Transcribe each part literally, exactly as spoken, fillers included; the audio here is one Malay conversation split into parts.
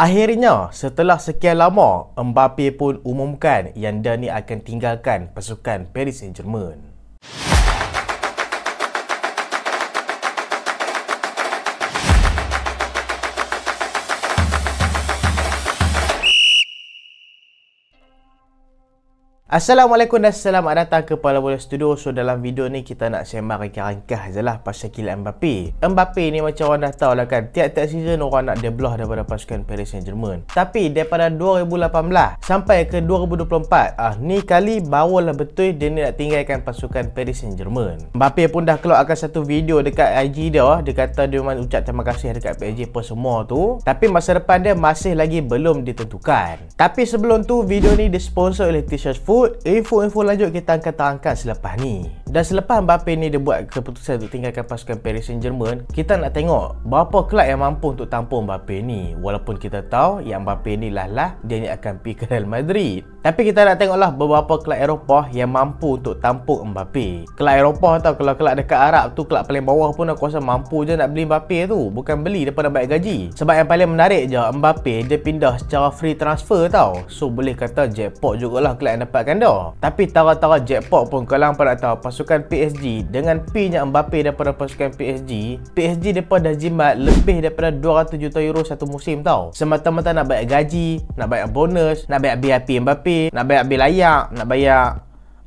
Akhirnya, setelah sekian lama, Mbappe pun umumkan yang dia ni akan tinggalkan pasukan Paris Saint-Germain. Assalamualaikum dan selamat datang ke Pala Bola Studio. So dalam video ni kita nak sembang ringkas-ringkas je lah pasal Kylian Mbappe. Mbappe ni macam orang dah tahu lah kan, tiap-tiap season orang nak dia belah daripada pasukan Paris Saint-Germain. Tapi daripada dua ribu lapan belas sampai ke dua ribu dua puluh empat, ah ni kali barulah betul dia ni nak tinggalkan pasukan Paris Saint-Germain. Mbappe pun dah keluarkan satu video dekat I G dia, dia kata dia memang ucap terima kasih dekat P S G apa semua tu, tapi masa depan dia masih lagi belum ditentukan. Tapi sebelum tu, video ni disponsor oleh Tishasfood. Info-info lanjut kita angkat-angkat selepas ni. Dan selepas Mbappe ni dia buat keputusan untuk tinggalkan pasukan Paris Saint-Germain, kita nak tengok berapa kelab yang mampu untuk tampung Mbappe ni. Walaupun kita tahu yang Mbappe ni lah-lah dia ni akan pergi ke Real Madrid, tapi kita nak tengoklah beberapa kelab Eropah yang mampu untuk tampung Mbappe. Kelab Eropah tau, kalau kelab dekat Arab tu, kelab paling bawah pun aku rasa mampu je nak beli Mbappe tu, bukan beli daripada baik gaji. Sebab yang paling menarik je, Mbappe dia pindah secara free transfer tau. So boleh kata jackpot jugalah kelab yang dapatkan anda. Tapi tara-tara jackpot pun kalau hangpa nak tahu, pasukan P S G dengan P-nya Mbappe daripada pasukan PSG, PSG depa dah jimat lebih daripada dua ratus juta euro satu musim tau. Semata-mata nak bayar gaji, nak bayar bonus, nak bayar B I P Mbappe, nak bayar bil layak, nak bayar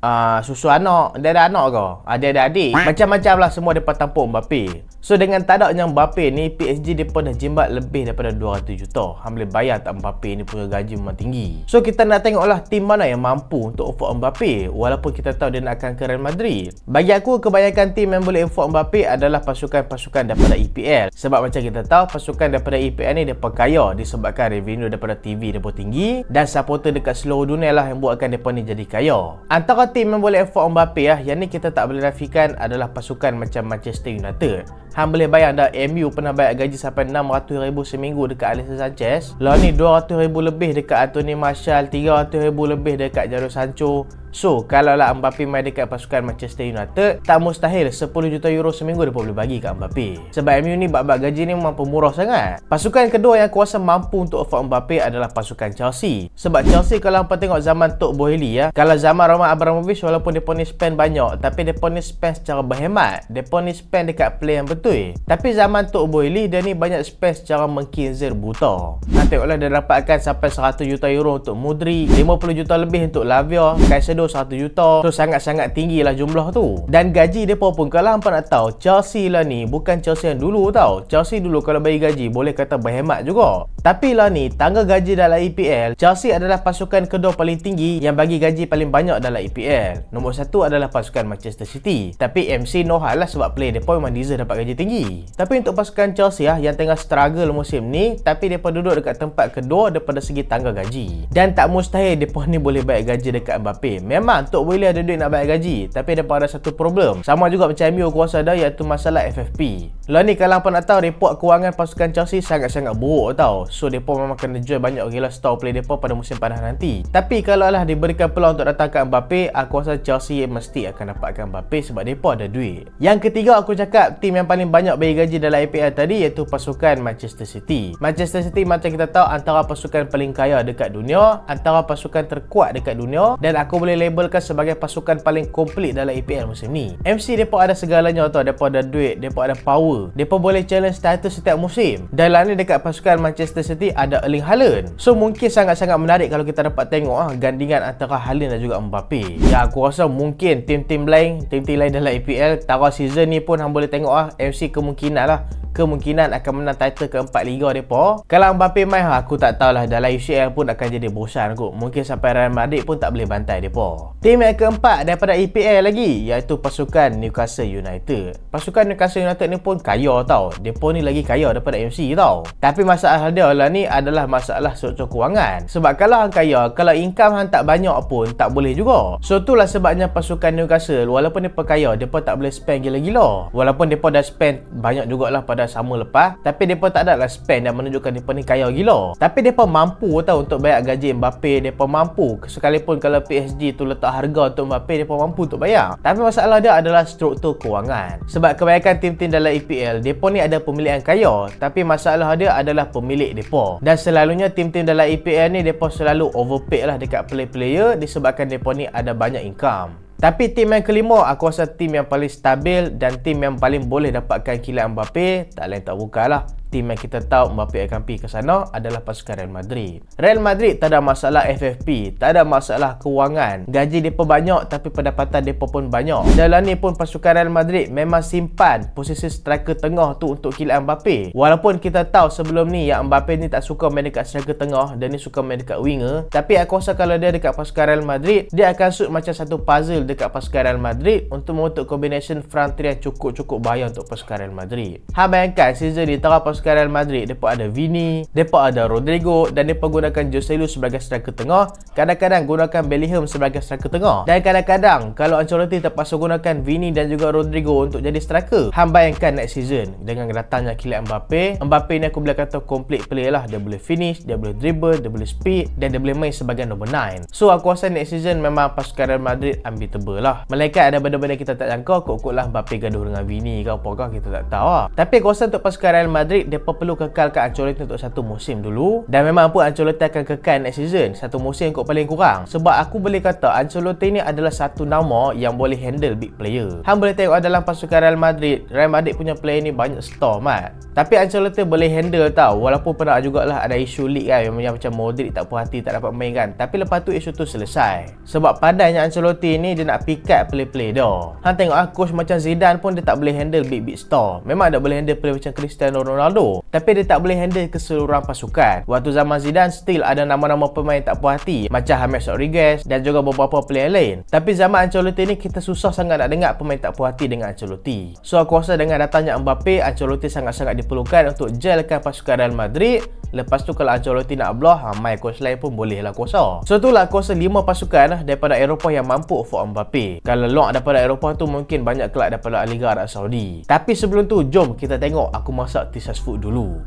Uh, susu anak. Dia ada anak ke? Dia ada adik. Macam-macam lah semua mereka tampung Mbappe. So dengan tak adanya Mbappe ni, P S G mereka dah jimbat lebih daripada dua ratus juta. Hang boleh bayar tak Mbappe ni punya gaji memang tinggi. So kita nak tengok lah tim mana yang mampu untuk afford Mbappe, walaupun kita tahu dia nak akan ke Real Madrid. Bagi aku, kebanyakan tim yang boleh afford Mbappe adalah pasukan-pasukan daripada E P L. Sebab macam kita tahu, pasukan daripada E P L ni mereka kaya disebabkan revenue daripada T V mereka tinggi, dan supporter dekat seluruh dunia lah yang buatkan mereka ni jadi kaya. Antara tim yang boleh afford Mbappe lah, yang ni kita tak boleh nafikan adalah pasukan macam Manchester United. Hang boleh bayang dah, M U pernah bayar gaji sampai enam ratus ribu seminggu dekat Alexis Sanchez. Lepas ni dua ratus ribu lebih dekat Anthony Martial, tiga ratus ribu lebih dekat Jarod Sancho. So kalau lah Mbappe main dekat pasukan Manchester United, tak mustahil sepuluh juta euro seminggu dia boleh bagi kat Mbappe. Sebab M U ni bab-bab gaji ni memang pemurah sangat. Pasukan kedua yang kuasa mampu untuk afford Mbappe adalah pasukan Chelsea. Sebab Chelsea kalau hangpa tengok zaman Todd Boehly ya, kalau zaman Roman Abramovich, walaupun depa ni spend banyak, tapi depa ni spend secara berhemat. Depa ni spend dekat player yang betul. Tapi zaman Todd Boehly dia ni banyak spend secara mengkinzir buta. Nah, tengoklah dia dapatkan sampai seratus juta euro untuk Mudri, lima puluh juta lebih untuk Lavia, Kaiser satu juta. So sangat-sangat tinggi lah jumlah tu. Dan gaji mereka pun kalau hangpa nak tahu, Chelsea lah ni bukan Chelsea yang dulu tau. Chelsea dulu kalau bagi gaji boleh kata berhemat juga. Tapi lah ni tangga gaji dalam E P L, Chelsea adalah pasukan kedua paling tinggi yang bagi gaji paling banyak dalam E P L. Nombor satu adalah pasukan Manchester City. Tapi M C no hal lah, sebab player mereka memang deserve dapat gaji tinggi. Tapi untuk pasukan Chelsea lah yang tengah struggle musim ni, tapi mereka duduk dekat tempat kedua daripada segi tangga gaji. Dan tak mustahil mereka ni boleh bayar gaji dekat Mbappe. Memang Tok Willy ada duit nak bayar gaji, tapi dia pun ada satu problem. Sama juga macam M U kuasa ada, iaitu masalah F F P. Lepas ni kalau hangpa nak tahu, report kewangan pasukan Chelsea sangat-sangat buruk tau. So depa memang kena jual banyak gila star player depa pada musim panas nanti. Tapi kalau lah diberikan peluang untuk datang kat Mbappe, aku rasa Chelsea mesti akan dapatkan Mbappe sebab depa ada duit. Yang ketiga aku cakap tim yang paling banyak bayar gaji dalam E P L tadi, iaitu pasukan Manchester City. Manchester City macam kita tahu antara pasukan paling kaya dekat dunia, antara pasukan terkuat dekat dunia, dan aku boleh labelkan sebagai pasukan paling komplit dalam E P L musim ni. M C mereka ada segalanya tau. Mereka ada duit, mereka ada power, mereka boleh challenge status setiap musim. Dan lah ni dekat pasukan Manchester City ada Erling Haaland. So mungkin sangat-sangat menarik kalau kita dapat tengok ah, gandingan antara Haaland dan juga Mbappe. Ya aku rasa mungkin tim-tim lain Tim-tim lain dalam E P L tara season ni pun hang boleh tengok ah, M C kemungkinan lah kemungkinan akan menang title keempat liga mereka. Kalau Mbappe main, aku tak tahulah dalam U C L pun akan jadi bosan kot. Mungkin sampai Real Madrid pun tak boleh bantai mereka. Tim yang keempat daripada E P L lagi, iaitu pasukan Newcastle United. Pasukan Newcastle United ni pun kaya tau. Mereka ni lagi kaya daripada M C tau. Tapi masalah dia lah ni adalah masalah struktur kewangan. Sebab kalau hang kaya, kalau income hang tak banyak pun tak boleh juga. So itulah sebabnya pasukan Newcastle, walaupun mereka kaya, mereka tak boleh spend gila-gila. Walaupun mereka dah spend banyak jugalah pada sama lepas, tapi mereka tak adalah spend dan menunjukkan mereka ni kaya gila. Tapi mereka mampu tau untuk bayar gaji Mbappe. Mereka mampu sekalipun kalau P S G tu letak harga untuk Mbappe, mereka mampu untuk bayar. Tapi masalah dia adalah struktur kewangan. Sebab kebanyakan tim-tim dalam E P L, mereka ni ada pemilik yang kaya, tapi masalah dia adalah pemilik mereka. Dan selalunya tim-tim dalam E P L ni, mereka selalu overpay lah dekat player-player disebabkan mereka ni ada banyak income. Tapi tim yang kelima, aku rasa tim yang paling stabil dan tim yang paling boleh dapatkan Kylian Mbappe, tak lain tak bukan lah, tim yang kita tahu Mbappe akan pergi ke sana adalah pasukan Real Madrid. Real Madrid tak ada masalah F F P, tak ada masalah kewangan. Gaji mereka banyak tapi pendapatan mereka pun banyak. Dalam ni pun pasukan Real Madrid memang simpan posisi striker tengah tu untuk Kylian Mbappe. Walaupun kita tahu sebelum ni yang Mbappe ni tak suka main dekat striker tengah, dia ni suka main dekat winger. Tapi aku rasa kalau dia dekat pasukan Real Madrid, dia akan shoot macam satu puzzle dekat pasukan Real Madrid untuk membentuk combination front three yang cukup-cukup bahaya untuk pasukan Real Madrid. Ha, bayangkan season ni tengah pasukan Real Madrid, mereka ada Vini, mereka ada Rodrigo dan mereka gunakan Jose Lu sebagai striker tengah, kadang-kadang gunakan Bellingham sebagai striker tengah, dan kadang-kadang kalau Ancelotti terpaksa gunakan Vini dan juga Rodrigo untuk jadi striker. Hang bayangkan next season dengan datangnya Kylian Mbappe, Mbappe ni aku boleh kata complete player lah. Dia boleh finish, dia boleh dribble, dia boleh speed dan dia boleh main sebagai nombor nine. So aku rasa next season memang pasukan Real Madrid ambil lah. Malaikat ada benda-benda kita tak jangka, kot-kot lah Mbappe gaduh dengan Vini ke apa ke, kita tak tahu lah. Tapi aku rasa untuk pasukan Real Madrid, mereka perlu kekalkan Ancelotti untuk satu musim dulu. Dan memang pun Ancelotti akan kekal next season, satu musim kot paling kurang. Sebab aku boleh kata Ancelotti ni adalah satu nama yang boleh handle big player. Hang boleh tengok dalam pasukan Real Madrid, Real Madrid punya player ni banyak star mat, tapi Ancelotti boleh handle tau. Walaupun pernah jugalah ada isu league kan, yang macam Modric tak puas hati tak dapat main kan. Tapi lepas tu isu tu selesai. Sebab padanya Ancelotti ni dia nak pick up play-play dia. Hang tengok lah, coach macam Zidane pun dia tak boleh handle big-big star. Memang dia boleh handle player macam Cristiano Ronaldo, tapi dia tak boleh handle keseluruhan pasukan. Waktu zaman Zidane still ada nama-nama pemain tak puas hati macam James Rodriguez dan juga beberapa player lain. Tapi zaman Ancelotti ni kita susah sangat nak dengar pemain tak puas hati dengan Ancelotti. So aku rasa dengan datangnya Mbappe, Ancelotti sangat-sangat diperlukan untuk gelkan pasukan Real Madrid. Lepas tu kalau Ancelotti nak block, mai coach lain pun boleh lah kuasa. So itulah kuasa lima pasukan daripada Eropah yang mampu for Mbappe. Kalau lock daripada Eropah tu mungkin banyak kelak daripada La Liga Arab Saudi. Tapi sebelum tu jom kita tengok aku masak Tishasfood dulu.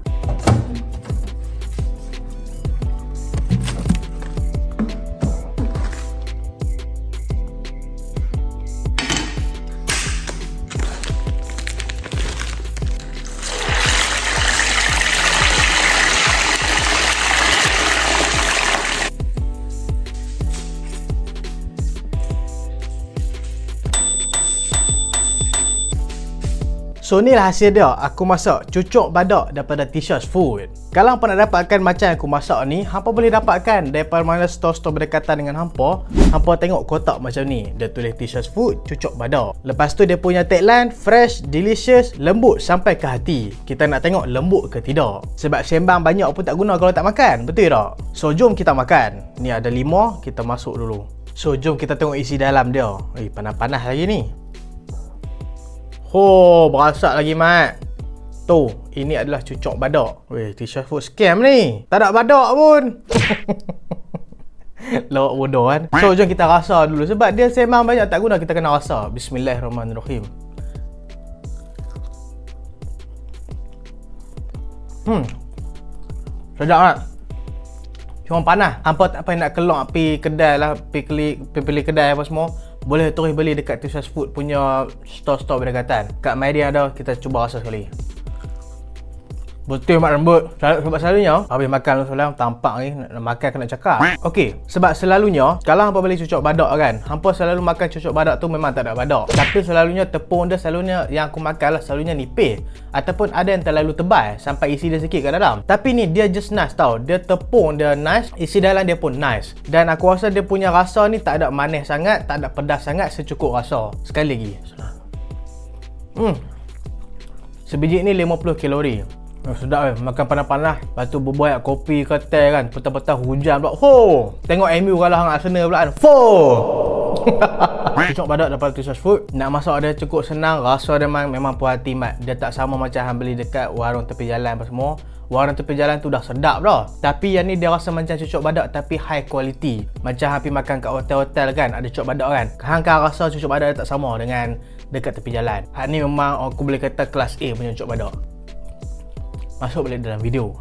So ni lah hasil dia, aku masak cucuk badak daripada Tishasfood. Kalau hampa nak dapatkan macam aku masak ni, hampa boleh dapatkan daripada mana store-store berdekatan dengan hampa. Hampa tengok kotak macam ni, dia tulis Tishasfood cucuk badak. Lepas tu dia punya tagline, fresh, delicious, lembut sampai ke hati. Kita nak tengok lembut ke tidak. Sebab sembang banyak pun tak guna kalau tak makan, betul tak? So jom kita makan. Ni ada lima, kita masuk dulu. So jom kita tengok isi dalam dia. Eh, panas-panas lagi ni. Oh, berasak lagi mat. Tu, ini adalah cucuk badak. Weh, Tishasfood scam ni. Tak ada badak pun. Lawak bodoh kan. So jom kita rasa dulu, sebab dia sembang banyak tak guna, kita kena rasa. Bismillahirrahmanirrahim. Hmm. Sedap kan? Cuma panas. Hampa tak payah nak keluar pergi kedai lah, pergi pilih kedai apa semua. Boleh terus beli dekat Tishasfood punya store-store berdekatan. Kat Maidia ada, kita cuba rasa sekali. Betul mak rambut. Sebab selalunya habis makan selalu tampak ni nak makan kena cakap. Okey, sebab selalunya kalau hampa beli cucuk badak kan, hampa selalu makan cucuk badak tu memang tak ada badak. Tapi selalunya tepung dia selalunya yang aku makan lah selalunya nipis ataupun ada yang terlalu tebal sampai isi dia sikit kat dalam. Tapi ni dia just nice tau. Dia tepung dia nice, isi dalam dia pun nice. Dan aku rasa dia punya rasa ni tak ada manis sangat, tak ada pedas sangat, secukup rasa. Sekali lagi. Hmm. Sebiji ni lima puluh kalori. Oh, sedap eh, makan panas-panas. Lepas tu berbual kopi ke teh kan. Petang-petang hujan pula. Ho! Tengok M U kalah dengan Arsenal pula kan. Fo! Cucuk badak daripada Tishasfood. Nak masak dia cukup senang. Rasa dia memang, memang puas hati mat. Dia tak sama macam hang beli dekat warung tepi jalan apa semua. Warung tepi jalan tu dah sedap dah. Tapi yang ni dia rasa macam cucuk badak tapi high quality. Macam hang pergi makan kat hotel-hotel kan, ada cucuk badak kan. Hang kan rasa cucuk badak dia tak sama dengan dekat tepi jalan. Hang ni memang aku boleh kata kelas A punya cucuk badak. Masuk balik dalam video.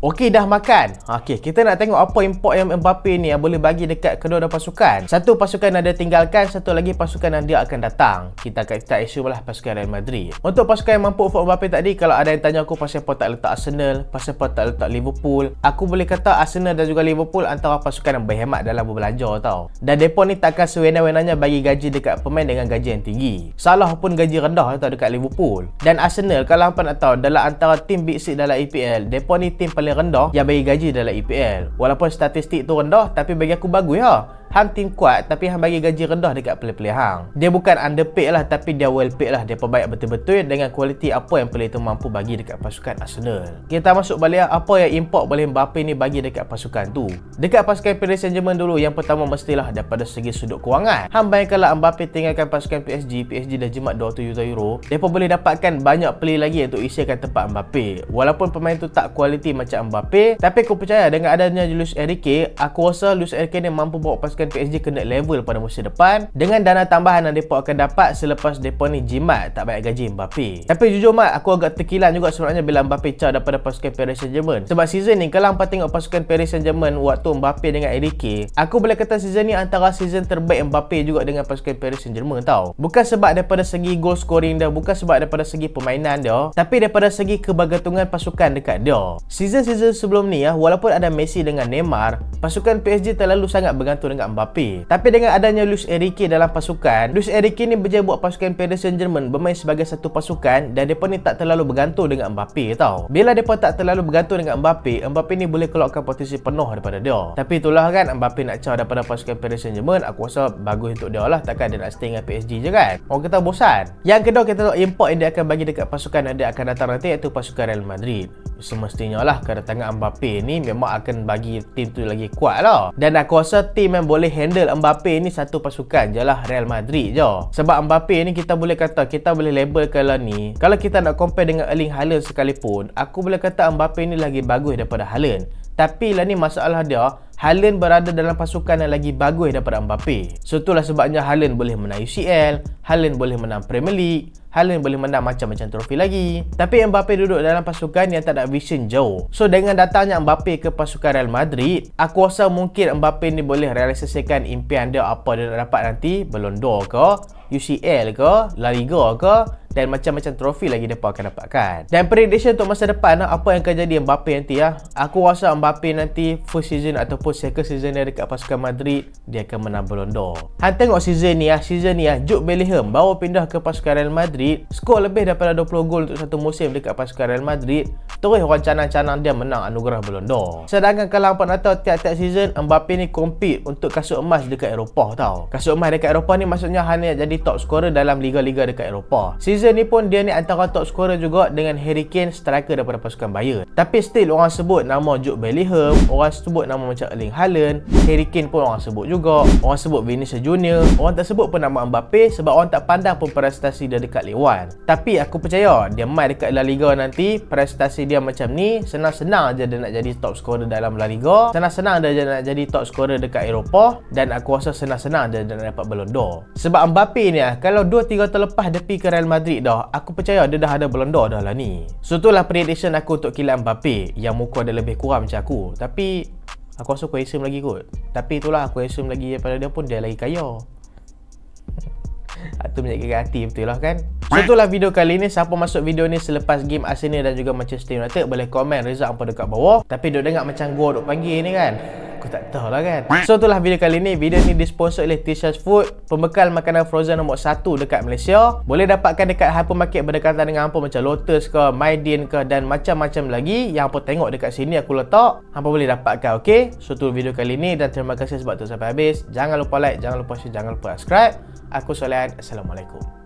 Okey, dah makan. Okey, kita nak tengok apa import yang Mbappe ni yang boleh bagi dekat kedua-dua pasukan. Satu pasukan ada tinggalkan, satu lagi pasukan yang dia akan datang. Kita akan start isu lah pasukan Real Madrid. Untuk pasukan yang mampu for Mbappe tadi, kalau ada yang tanya aku pasal apa tak letak Arsenal, pasal apa tak letak Liverpool, aku boleh kata Arsenal dan juga Liverpool antara pasukan yang berhemat dalam berbelanja tau. Dan mereka ni takkan sewenang-wenangnya bagi gaji dekat pemain dengan gaji yang tinggi. Salah pun gaji rendah tau dekat Liverpool. Dan Arsenal, kalau hangpa nak tahu, dalam antara tim big six dalam E P L, mereka ni tim paling rendah yang bagi gaji dalam E P L. Walaupun statistik tu rendah, tapi bagi aku bagus lah. Hang tim kuat tapi hang bagi gaji rendah dekat player-player hang. Dia bukan underpaid lah, tapi dia well paid lah. Dia perbaik betul-betul dengan kualiti apa yang player tu mampu bagi dekat pasukan Arsenal. Kita masuk balik apa yang import boleh Mbappe ni bagi dekat pasukan tu. Dekat pasukan Paris Saint-Germain dulu, yang pertama mestilah daripada segi sudut kewangan. Hang bayangkanlah Mbappe tinggalkan pasukan P S G, P S G dah jimat dua ratus juta euro. Mereka boleh dapatkan banyak player lagi untuk isikan tempat Mbappe. Walaupun pemain tu tak kualiti macam Mbappe, tapi aku percaya dengan adanya Luis Enrique, aku rasa Luis Enrique ni mampu bawa pasukan P S G ke next level pada musim depan dengan dana tambahan yang mereka akan dapat selepas mereka ni jimat tak bayar gaji Mbappe. Tapi jujur Mat, aku agak terkilan juga sebenarnya bila Mbappe caw daripada pasukan Paris Saint-Germain. Sebab season ni kalau hangpa tengok pasukan Paris Saint-Germain waktu Mbappe dengan Enrique, aku boleh kata season ni antara season terbaik Mbappe juga dengan pasukan Paris Saint-Germain tau. Bukan sebab daripada segi goal scoring dia, bukan sebab daripada segi permainan dia, tapi daripada segi kebergantungan pasukan dekat dia. Season-season sebelum ni ya, walaupun ada Messi dengan Neymar, pasukan P S G terlalu sangat bergantung dengan Mbappe. Tapi dengan adanya Luis Enrique dalam pasukan, Luis Enrique ni berjaya buat pasukan Paris Saint-Germain bermain sebagai satu pasukan dan mereka ni tak terlalu bergantung dengan Mbappe tau. Bila mereka tak terlalu bergantung dengan Mbappe, Mbappe ni boleh keluarkan potensi penuh daripada dia. Tapi itulah kan, Mbappe nak caw daripada pasukan Paris Saint-Germain, aku rasa bagus untuk dia lah. Takkan dia nak stay dengan P S G je kan. Orang kata bosan. Yang kedua, kita tengok import yang dia akan bagi dekat pasukan yang dia akan datang nanti, iaitu pasukan Real Madrid. Semestinya lah kedatangan Mbappe ni memang akan bagi tim tu lagi kuat lah. Dan aku rasa tim yang boleh handle Mbappe ni satu pasukan je lah, Real Madrid je. Sebab Mbappe ni kita boleh kata, kita boleh label kalau ni, kalau kita nak compare dengan Erling Haaland sekalipun, aku boleh kata Mbappe ni lagi bagus daripada Haaland. Tapi lah ni masalah dia, Haaland berada dalam pasukan yang lagi bagus daripada Mbappe. So itulah sebabnya Haaland boleh menang U C L, Haaland boleh menang Premier League, Haaland boleh menang macam-macam trofi lagi. Tapi Mbappe duduk dalam pasukan yang tak ada vision jauh. So dengan datangnya Mbappe ke pasukan Real Madrid, aku rasa mungkin Mbappe ni boleh realisasikan impian dia, apa dia nak dapat nanti, Ballon d'Or ke, U C L ke, La Liga ke, dan macam-macam trofi lagi mereka akan dapatkan. Dan prediction untuk masa depan, apa yang akan jadi Mbappe nanti ya? Aku rasa Mbappe nanti first season ataupun second season dia dekat pasukan Madrid, dia akan menang Ballon d'Or. Han tengok season ni ya, season ni ya, Jude Bellingham baru pindah ke pasukan Real Madrid, skor lebih daripada dua puluh gol untuk satu musim dekat pasukan Real Madrid. Terus orang canang-canang dia menang anugerah Ballon d'Or. Sedangkan kalau hangpa nak tahu, tiap-tiap season Mbappe ni compete untuk kasut emas dekat Eropah tau. Kasut emas dekat Eropah ni maksudnya Han nak jadi top scorer dalam liga-liga dekat Eropah. Season ni pun dia ni antara top scorer juga dengan Harry Kane, striker daripada pasukan Bayern. Tapi still orang sebut nama Jude Bellingham, orang sebut nama macam Erling Haaland, Harry Kane pun orang sebut juga, orang sebut Vinicius Junior, orang tak sebut pun nama Mbappe sebab orang tak pandang pun prestasi dia dekat Ligue satu. Tapi aku percaya dia main dekat La Liga nanti, prestasi dia macam ni, senang-senang aja dia nak jadi top scorer dalam La Liga, senang-senang dia nak jadi top scorer dekat Eropah, dan aku rasa senang-senang dia nak dapat Ballon d'Or. Sebab Mbappe ni kalau dua tiga tahun lepas dia pergi ke Real Madrid dah, aku percaya dia dah ada Ballon d'Or dah lah ni. So itulah prediction aku untuk Kylian Mbappe, yang muka dia lebih kurang macam aku. Tapi aku rasa aku assume lagi kot. Tapi itulah, aku assume lagi daripada dia pun dia lagi kaya. Itu menyakitkan hati betul lah kan. So itulah video kali ni. Siapa masuk video ni selepas game Arsenal dan juga Manchester United, boleh komen result apa dekat bawah. Tapi duk dengar macam gua duk panggil ni kan, aku tak tahu lah kan. So itulah video kali ni. Video ni disponsor oleh Tishasfood, pembekal makanan frozen nombor satu dekat Malaysia. Boleh dapatkan dekat hypermarket berdekatan dengan hampa macam Lotus ke, Maidin ke, dan macam-macam lagi yang hampa tengok dekat sini aku letak, hampa boleh dapatkan. Okay, so tu video kali ni, dan terima kasih sebab tu sampai habis. Jangan lupa like, jangan lupa share, jangan lupa subscribe. Aku Solian, Assalamualaikum.